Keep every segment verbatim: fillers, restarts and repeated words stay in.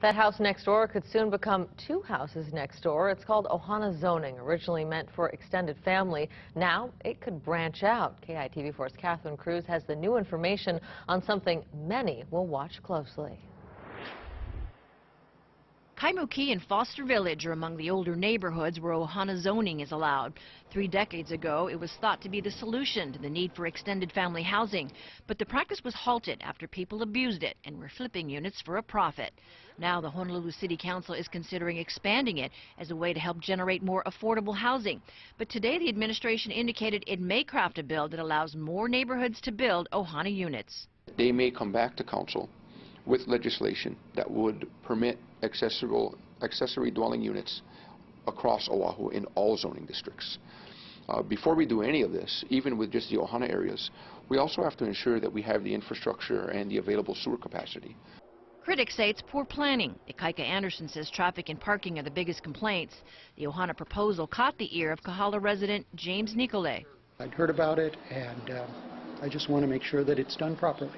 That house next door could soon become two houses next door. It's called Ohana Zoning, originally meant for extended family. Now it could branch out. K I T V four's Catherine Cruz has the new information on something many will watch closely. Kaimuki and Foster Village are among the older neighborhoods where Ohana zoning is allowed. Three decades ago, it was thought to be the solution to the need for extended family housing, but the practice was halted after people abused it and were flipping units for a profit. Now the Honolulu City Council is considering expanding it as a way to help generate more affordable housing. But today the administration indicated it may craft a bill that allows more neighborhoods to build Ohana units. They may come back to council with legislation that would permit accessible accessory dwelling units across Oahu in all zoning districts. Uh, before we do any of this, even with just the Ohana areas, we also have to ensure that we have the infrastructure and the available sewer capacity. Critics say it's poor planning. Ikaika Anderson says traffic and parking are the biggest complaints. The Ohana proposal caught the ear of Kahala resident James Nicolay. I'd heard about it, and uh, I just want to make sure that it's done properly.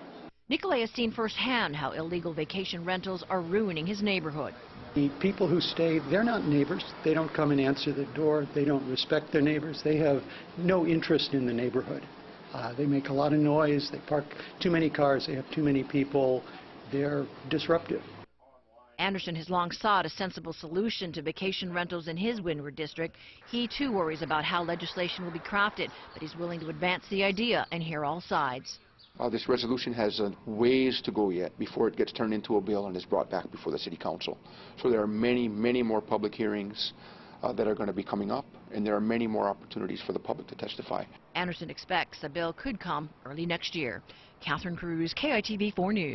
Nicolay has seen firsthand how illegal vacation rentals are ruining his neighborhood. The people who stay, they're not neighbors. They don't come and answer the door. They don't respect their neighbors. They have no interest in the neighborhood. Uh, they make a lot of noise. They park too many cars. They have too many people. They're disruptive. Anderson has long sought a sensible solution to vacation rentals in his Windward district. He, too, worries about how legislation will be crafted, but he's willing to advance the idea and hear all sides. Uh, this resolution has uh, ways to go yet before it gets turned into a bill and is brought back before the City Council. So there are many, many more public hearings uh, that are going to be coming up, and there are many more opportunities for the public to testify. Anderson expects a bill could come early next year. Catherine Cruz, K I T V four News.